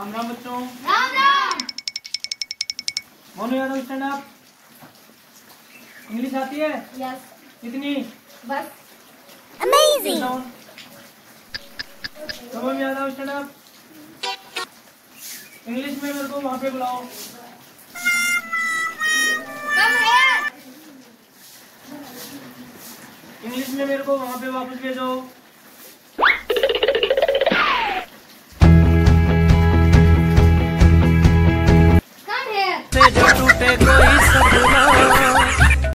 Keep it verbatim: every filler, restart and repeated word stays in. राम राम बच्चों, Ram Ram. Monu Yadav stand up. English आती है? यस। कितनी? बस। अमेजिंग। समम यादव स्टैंड अप। इंग्लिश में मेरे को वहां पे बुलाओ। Come here. इंग्लिश में मेरे को वहां पे वापस ले जाओ। जो टूटे कोई सपना